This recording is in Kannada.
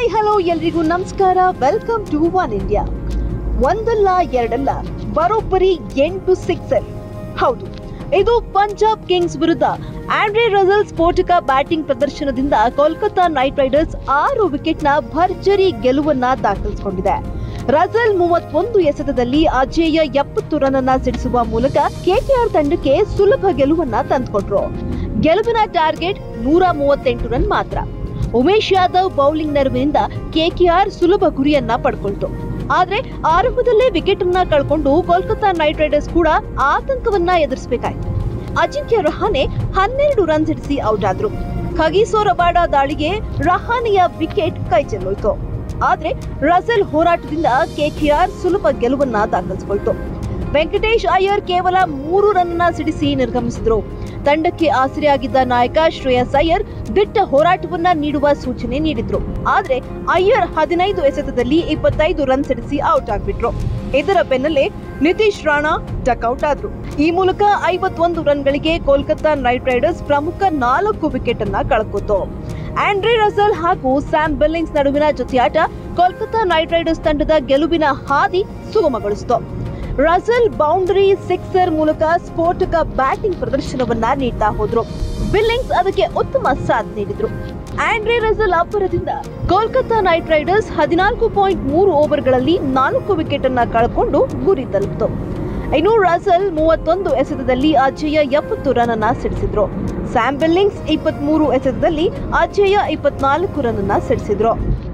ಹಾಯ್ ಹಲೋ ಎಲ್ರಿಗೂ ನಮಸ್ಕಾರ. Welcome to one India. ಒಂದಲ್ಲ ಎರಡಲ್ಲ ಬರೋಬ್ಬರಿ 8 ಸಿಕ್ಸರ್. ಹೌದು, ಇದು ಪಂಜಾಬ್ ಕಿಂಗ್ಸ್ ವಿರುದ್ಧ ಆಂಡ್ರೆ ರಸೆಲ್ ಸ್ಫೋಟಕ ಬ್ಯಾಟಿಂಗ್ ಪ್ರದರ್ಶನದಿಂದ ಕೋಲ್ಕತ್ತಾ ನೈಟ್ ರೈಡರ್ಸ್ 6 ವಿಕೆಟ್ನ ಭರ್ಜರಿ ಗೆಲುವನ್ನ ದಾಖಲಿಸಿಕೊಂಡಿದೆ. ರಸೆಲ್ 31 ಎಸೆತದಲ್ಲಿ ಅಜೇಯ 70 ರನ್ನ ಸಿಡಿಸುವ ಮೂಲಕ ಕೆಕೆಆರ್ ತಂಡಕ್ಕೆ ಸುಲಭ ಗೆಲುವನ್ನ ತಂದುಕೊಟ್ರು. ಗೆಲುವಿನ ಟಾರ್ಗೆಟ್ 138 ರನ್ ಮಾತ್ರ. ಉಮೇಶ್ ಯಾದವ್ ಬೌಲಿಂಗ್ ನೆರವಿನಿಂದ ಕೆಕೆಆರ್ ಸುಲಭ ಗುರಿಯನ್ನ ಪಡ್ಕೊಳ್ತು. ಆದ್ರೆ ಆರಂಭದಲ್ಲೇ ವಿಕೆಟ್ ಅನ್ನ ಕಳ್ಕೊಂಡು ಕೋಲ್ಕತ್ತಾ ನೈಟ್ ರೈಡರ್ಸ್ ಕೂಡ ಆತಂಕವನ್ನ ಎದುರಿಸಬೇಕಾಯಿತು. ಅಜಿಂಕ್ಯ ರಹಾನೆ 12 ರನ್ ಸಿಡಿಸಿ ಔಟ್ ಆದ್ರು. ಖಗೀಸೋ ರಬಾಡ ದಾಳಿಗೆ ರಹಾನೆಯ ವಿಕೆಟ್ ಕೈ ಚೆಲ್ಲೋಯ್ತು. ಆದ್ರೆ ರಸೆಲ್ ಹೋರಾಟದಿಂದ ಕೆಕೆಆರ್ ಸುಲಭ ಗೆಲುವನ್ನ ದಾಖಲಿಸಿಕೊಳ್ತು. ವೆಂಕಟೇಶ್ ಅಯ್ಯರ್ ಕೇವಲ 3 ರನ್ನ ಸಿಡಿಸಿ ನಿರ್ಗಮಿಸಿದ್ರು. ತಂಡಕ್ಕೆ ಆಸರೆಯಾಗಿದ್ದ ನಾಯಕ ಶ್ರೇಯಸ್ ಅಯ್ಯರ್ ದಿಟ್ಟ ಹೋರಾಟವನ್ನ ನೀಡುವ ಸೂಚನೆ ನೀಡಿದ್ರು. ಆದ್ರೆ ಅಯ್ಯರ್ 15 ಎಸೆತದಲ್ಲಿ 25 ರನ್ ಸಿಡಿಸಿ ಔಟ್ ಆಗ್ಬಿಟ್ರು. ಇದರ ಬೆನ್ನಲ್ಲೇ ನಿತೀಶ್ ರಾಣಾ ಡಕ್ಔಟ್ ಆದ್ರು. ಈ ಮೂಲಕ 51 ರನ್ಗಳಿಗೆ ಕೋಲ್ಕತ್ತಾ ನೈಟ್ ರೈಡರ್ಸ್ ಪ್ರಮುಖ 4 ವಿಕೆಟ್ ಅನ್ನ ಕಳ್ಕೊತು. ಆಂಡ್ರೆ ರಸೆಲ್ ಹಾಗೂ ಸ್ಯಾಮ್ ಬಿಲ್ಲಿಂಗ್ಸ್ ನಡುವಿನ ಜೊತೆಯಾಟ ಕೋಲ್ಕತ್ತಾ ನೈಟ್ ರೈಡರ್ಸ್ ತಂಡದ ಗೆಲುವಿನ ಹಾದಿ ಸುಗಮಗೊಳಿಸಿತು. ರಸೆಲ್ ಬೌಂಡರಿ ಸಿಕ್ಸರ್ ಮೂಲಕ ಸ್ಫೋಟಕ ಬ್ಯಾಟಿಂಗ್ ಪ್ರದರ್ಶನವನ್ನ ನೀಡ್ತಾ ಹೋದ್ರು. ಬಿಲ್ಲಿಂಗ್ಸ್ ಅದಕ್ಕೆ ಉತ್ತಮ ಸಾಥ್ ನೀಡಿದ್ರು. ಆಂಡ್ರೆ ರಸೆಲ್ ಅಬ್ಬರದಿಂದ ಕೋಲ್ಕತ್ತಾ ನೈಟ್ ರೈಡರ್ಸ್ 14.3 ಓವರ್ಗಳಲ್ಲಿ 4 ವಿಕೆಟ್ ಅನ್ನ ಕಳ್ಕೊಂಡು ಗುರಿ ತಲುಪಿತು. ಇನ್ನು ರಸೆಲ್ 31 ಎಸೆತದಲ್ಲಿ ಅಜೇಯ 70 ರನ್ನ ಸಿಡಿಸಿದ್ರು. ಸ್ಯಾಮ್ ಬಿಲ್ಲಿಂಗ್ಸ್ 23 ಎಸೆತದಲ್ಲಿ ಅಜೇಯ 24 ರನ್ನ ಸಿಡಿಸಿದ್ರು.